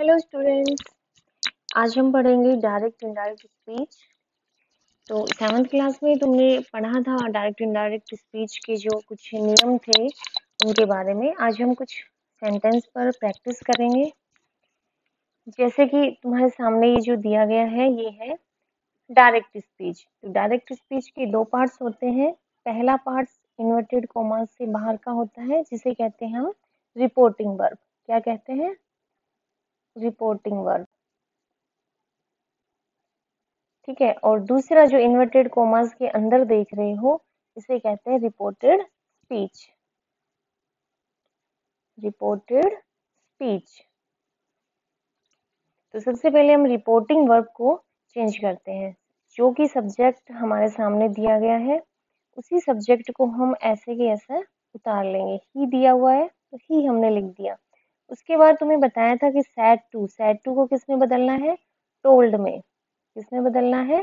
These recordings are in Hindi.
हेलो स्टूडेंट्स, आज हम पढ़ेंगे डायरेक्ट इनडायरेक्ट स्पीच। तो सेवन्थ क्लास में तुमने पढ़ा था डायरेक्ट इनडायरेक्ट स्पीच के जो कुछ नियम थे उनके बारे में। आज हम कुछ सेंटेंस पर प्रैक्टिस करेंगे। जैसे कि तुम्हारे सामने ये जो दिया गया है ये है डायरेक्ट स्पीच। तो डायरेक्ट स्पीच के दो पार्ट्स होते हैं। पहला पार्ट इन्वर्टेड कॉमास से बाहर का होता है, जिसे कहते हैं हम रिपोर्टिंग वर्ब। क्या कहते हैं? रिपोर्टिंग वर्ब, ठीक है। और दूसरा जो इन्वर्टेड कॉमास के अंदर देख रहे हो इसे कहते हैं रिपोर्टेड स्पीच। Reported speech. तो सबसे पहले हम रिपोर्टिंग वर्ब को चेंज करते हैं। जो कि सब्जेक्ट हमारे सामने दिया गया है उसी सब्जेक्ट को हम ऐसे के ऐसा उतार लेंगे। ही दिया हुआ है तो ही हमने लिख दिया। उसके बाद तुम्हें बताया था कि सैड टू को किसमें बदलना है? टोल्ड में। किसमें बदलना है?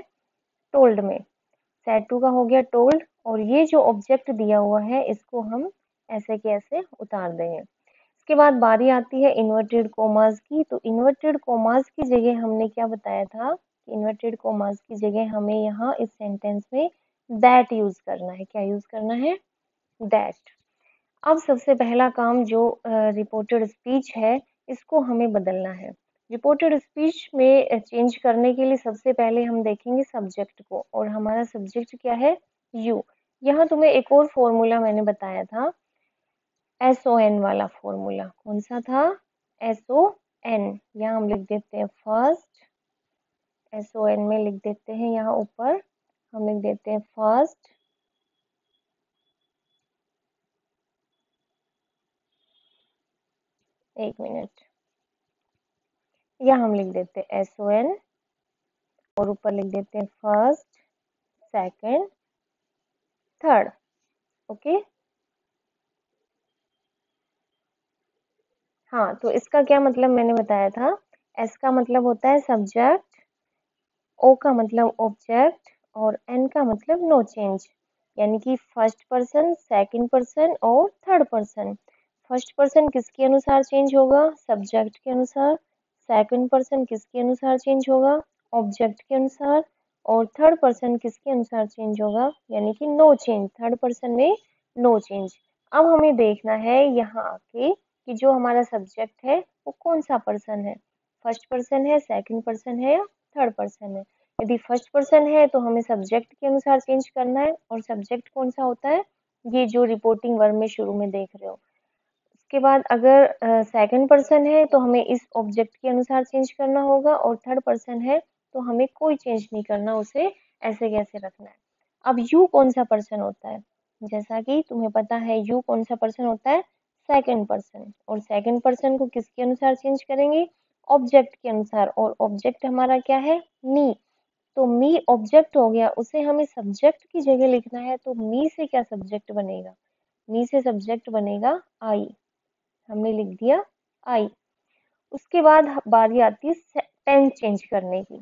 टोल्ड में। सैड टू का हो गया टोल्ड। और ये जो ऑब्जेक्ट दिया हुआ है इसको हम ऐसे के ऐसे उतार देंगे। इसके बाद बारी आती है इन्वर्टेड कॉमास की। तो इन्वर्टेड कॉमास की जगह हमने क्या बताया था कि इन्वर्टेड कॉमास की जगह हमें यहाँ इस सेंटेंस में दैट यूज करना है। क्या यूज करना है? दैट। अब सबसे पहला काम जो रिपोर्टेड स्पीच है इसको हमें बदलना है। रिपोर्टेड स्पीच में चेंज करने के लिए सबसे पहले हम देखेंगे सब्जेक्ट को, और हमारा सब्जेक्ट क्या है? यू। यहाँ तुम्हें एक और फॉर्मूला मैंने बताया था, SON वाला फॉर्मूला। कौन सा था? SON। यहाँ हम लिख देते हैं फर्स्ट, SON में लिख देते हैं, यहाँ ऊपर हम लिख देते हैं फर्स्ट, एक मिनट, या हम लिख देते हैं SON और ऊपर लिख देते हैं फर्स्ट, सेकंड, थर्ड। ओके, हाँ। तो इसका क्या मतलब मैंने बताया था, S का मतलब होता है सब्जेक्ट, O का मतलब ऑब्जेक्ट और N का मतलब नो चेंज। यानी कि फर्स्ट पर्सन, सेकंड पर्सन और थर्ड पर्सन। फर्स्ट पर्सन किसके अनुसार चेंज होगा? सब्जेक्ट के अनुसार। सेकंड पर्सन किसके अनुसार चेंज होगा? ऑब्जेक्ट के अनुसार। और थर्ड पर्सन किसके अनुसार चेंज होगा? यानी कि नो चेंज। थर्ड पर्सन में नो चेंज। अब हमें देखना है यहाँ आके कि जो हमारा सब्जेक्ट है वो कौन सा पर्सन है। फर्स्ट पर्सन है, सेकंड पर्सन है या थर्ड पर्सन है। यदि फर्स्ट पर्सन है तो हमें सब्जेक्ट के अनुसार चेंज करना है। और सब्जेक्ट कौन सा होता है? ये जो रिपोर्टिंग वर्ब में शुरू में देख रहे हो। के बाद अगर सेकंड पर्सन है तो हमें इस ऑब्जेक्ट के अनुसार चेंज करना होगा। और थर्ड पर्सन है तो हमें कोई चेंज नहीं करना, उसे ऐसे कैसे रखना है। अब यू कौन सा पर्सन होता है? जैसा कि तुम्हें पता है यू कौन सा पर्सन होता है? Second person. और सेकंड पर्सन को किसके अनुसार चेंज करेंगे? ऑब्जेक्ट के अनुसार। और ऑब्जेक्ट हमारा क्या है? मी। तो मी ऑब्जेक्ट हो गया, उसे हमें सब्जेक्ट की जगह लिखना है। तो मी से क्या सब्जेक्ट बनेगा? मी से सब्जेक्ट बनेगा आई। हमने लिख दिया आई। उसके बाद बारी आती है टेंस चेंज करने की।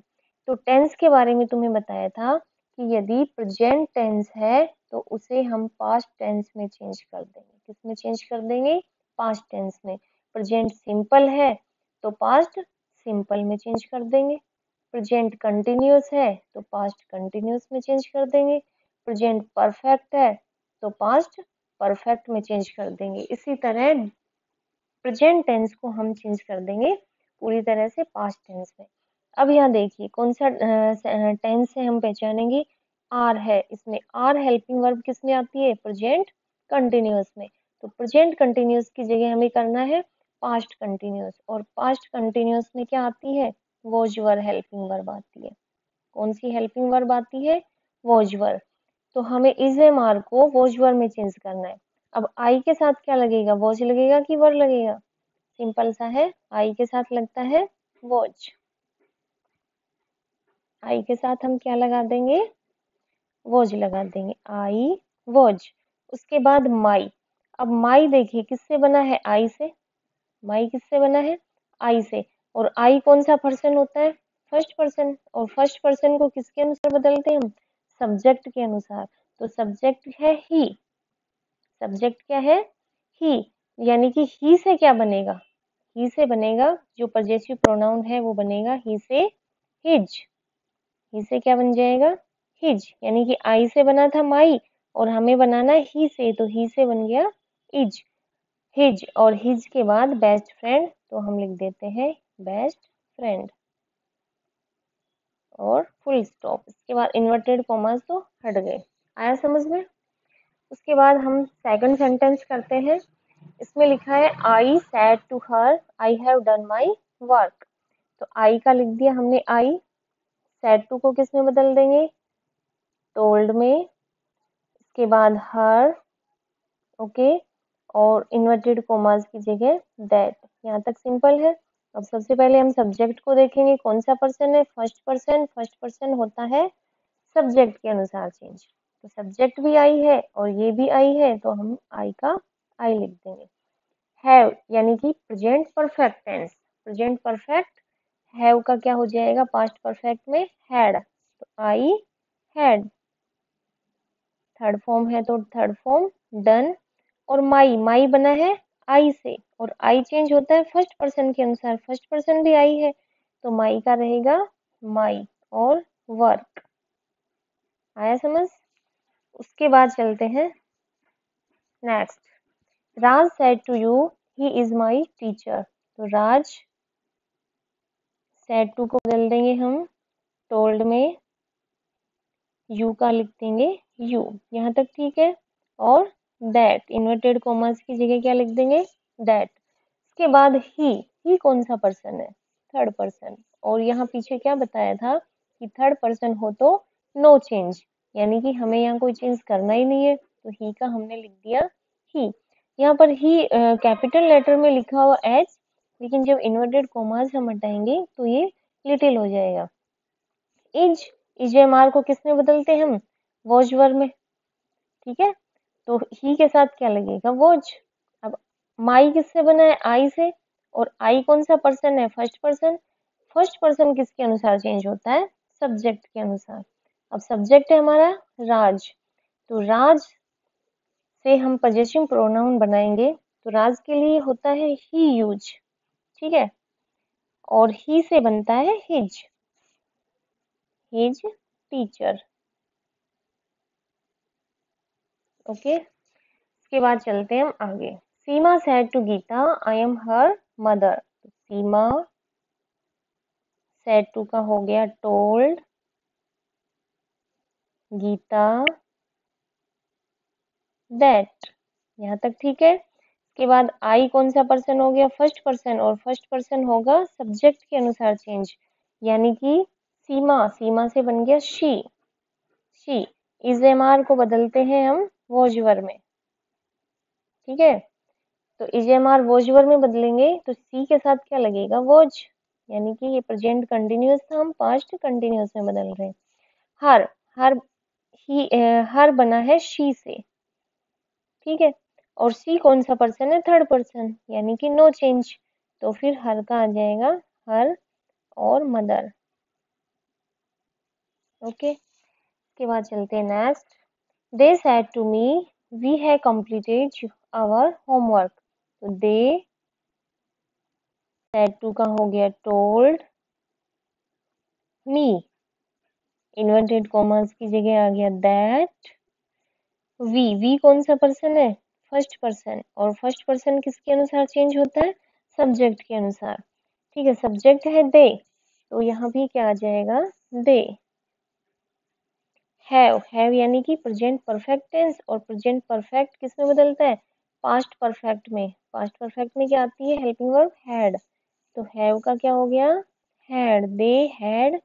तो टेंस के बारे में तुम्हें बताया था कि यदि प्रेजेंट टेंस है तो उसे हम पास्ट टेंस में चेंज कर देंगे। किसमें चेंज कर देंगे? पास्ट टेंस में। प्रेजेंट सिंपल है तो पास्ट सिंपल में चेंज कर देंगे। प्रेजेंट कंटिन्यूस है तो पास्ट कंटिन्यूस में चेंज कर देंगे। प्रेजेंट परफेक्ट है तो पास्ट परफेक्ट में चेंज कर देंगे। इसी तरह प्रेजेंट टेंस को हम चेंज कर देंगे पूरी तरह से पास्ट टेंस में। अब यहाँ देखिए कौन सा टेंस से हम पहचानेंगे? आर है। इसमें आर हेल्पिंग वर्ब किसमें आती है? प्रेजेंट कंटिन्यूस में। तो प्रेजेंट कंटिन्यूस की जगह हमें करना है पास्ट कंटिन्यूस। और पास्ट कंटिन्यूस में क्या आती है? वॉजवर हेल्पिंग वर्ब आती है। कौन सी हेल्पिंग वर्ब आती है? वॉजवर। तो हमें इज एम आर को वॉजवर में चेंज करना है। अब आई के साथ क्या लगेगा? वॉच लगेगा कि वर लगेगा? सिंपल सा है, आई के साथ लगता है वॉच। आई के साथ हम क्या लगा देंगे? वॉच लगा देंगे। I watch. उसके बाद माई। अब माई देखिए किससे बना है? आई से। माई किससे बना है? आई से। और आई कौन सा पर्सन होता है? First person. और फर्स्ट पर्सन को किसके अनुसार बदलते हैं हम? सब्जेक्ट के अनुसार। तो सब्जेक्ट है ही। सब्जेक्ट क्या है? ही। यानी कि ही से क्या बनेगा? ही से बनेगा, जो परजेसिव प्रोनाउन है वो बनेगा ही से हिज। ही से क्या बन जाएगा? हिज। यानी कि आई से बना था माई और हमें बनाना ही से, तो ही से बन गया इज। हिज और हिज के बाद बेस्ट फ्रेंड, तो हम लिख देते हैं बेस्ट फ्रेंड और फुल स्टॉप। इसके बाद इन्वर्टेड कॉमास तो हट गए। आया समझ में? उसके बाद हम सेकंड सेंटेंस करते हैं। इसमें लिखा है I said to her I have done my work. तो आई का लिख दिया हमने आई। सेड टू को किस में बदल देंगे? टोल्ड में। इसके बाद हर, ओके, और इन्वर्टेड कॉमास की जगह दैट। यहाँ तक सिंपल है। अब सबसे पहले हम सब्जेक्ट को देखेंगे, कौन सा पर्सन है? First person. फर्स्ट पर्सन होता है सब्जेक्ट के अनुसार चेंज। तो सब्जेक्ट भी आई है और ये भी आई है, तो हम आई का आई लिख देंगे। हैव यानी कि present perfect tense. Present perfect have का क्या हो जाएगा? पास्ट परफेक्ट में हैड, तो आई हैड। थर्ड फॉर्म है तो थर्ड फॉर्म डन। और माई, माई बना है आई से और आई चेंज होता है फर्स्ट पर्सन के अनुसार। फर्स्ट पर्सन भी आई है तो माई का रहेगा माई और वर्क। आया समझ? उसके बाद चलते हैं next. Raj said to you he is my teacher. तो राज सेड टू को बदल देंगे हम टोल्ड में, यू का लिख देंगे यू। यहाँ तक ठीक है। और दैट, इन्वर्टेड कॉमास की जगह क्या लिख देंगे? दैट। इसके बाद ही कौन सा पर्सन है? Third person. और यहाँ पीछे क्या बताया था कि थर्ड पर्सन हो तो नो चेंज, यानी कि हमें यहाँ कोई चेंज करना ही नहीं है, तो ही का हमने लिख दिया ही। यहाँ पर ही कैपिटल लेटर में लिखा हुआ एच, लेकिन जब इन्वर्टेड कॉमास हम हटाएंगे तो ये लिटिल हो जाएगा। इज एम आर को किसमें बदलते हैं हम? वॉज वर में। ठीक है, तो ही के साथ क्या लगेगा? वॉज। अब माई किससे बना है? आई से। और आई कौन सा पर्सन है? First person. फर्स्ट पर्सन किसके अनुसार चेंज होता है? सब्जेक्ट के अनुसार। अब सब्जेक्ट है हमारा राज, तो राज से हम पजेसिव प्रोनाउन बनाएंगे, तो राज के लिए होता है ही यूज। ठीक है, और ही से बनता है हिज, हिज टीचर। ओके, इसके बाद चलते हैं हम आगे। Seema said to Gita I am her mother. Seema said to का हो गया टोल्ड, गीता दैट। यहाँ तक ठीक है। इसके बाद आई कौन सा पर्सन हो गया? First person. और फर्स्ट पर्सन होगा सब्जेक्ट के अनुसार चेंज, यानी कि सीमा। सीमा से बन गया she. She. Is am are को बदलते हैं हम वोजवर में। ठीक है, तो इजेमआर वोजवर में बदलेंगे, तो सी के साथ क्या लगेगा? वोज। यानी कि ये प्रेजेंट कंटिन्यूस था, हम पास्ट कंटिन्यूस में बदल रहे हैं। हर, हर बना है शी से। ठीक है, और सी कौन सा पर्सन है? थर्ड पर्सन, यानी कि नो चेंज, तो फिर हर का आ जाएगा हर और मदर। ओके, इसके बाद चलते हैं next. They said to me, "We have completed our homework." तो they said to का हो गया told, me inverted commas की जगह आ गया that, we कौन सा पर्सन है? First person. और फर्स्ट पर्सन किसके अनुसार चेंज होता है? सब्जेक्ट के अनुसार। ठीक है, सब्जेक्ट है they, तो यहाँ भी क्या आ जाएगा? they। हैव यानी कि प्रेजेंट परफेक्ट टेंस, और प्रेजेंट परफेक्ट किस में बदलता है? पास्ट परफेक्ट में। पास्ट परफेक्ट में क्या आती है? हेल्पिंग वर्ब हैड, तो हैव का क्या हो गया? Had. They had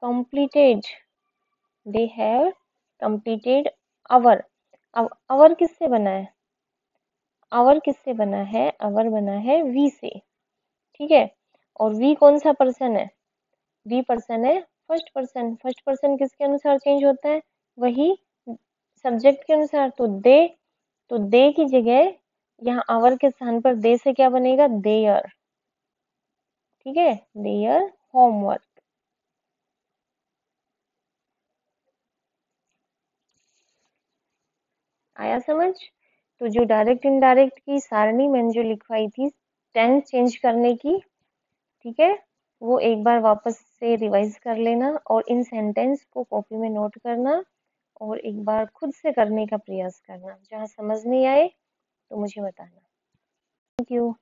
completed, they have completed our. अब आवर किससे बना है? आवर किससे बना है? आवर बना है वी से। ठीक है, और वी कौन सा पर्सन है? वी पर्सन है फर्स्ट पर्सन। फर्स्ट पर्सन किसके अनुसार चेंज होता है? वही सब्जेक्ट के अनुसार, तो दे। तो दे की जगह यहाँ आवर के स्थान पर दे से क्या बनेगा? देयर। ठीक है, देयर होमवर्क। आया समझ? तो जो डायरेक्ट इनडायरेक्ट की सारणी मैंने जो लिखवाई थी टेंस चेंज करने की, ठीक है, वो एक बार वापस से रिवाइज कर लेना और इन सेंटेंस को कॉपी में नोट करना और एक बार खुद से करने का प्रयास करना। जहाँ समझ नहीं आए तो मुझे बताना। Thank you.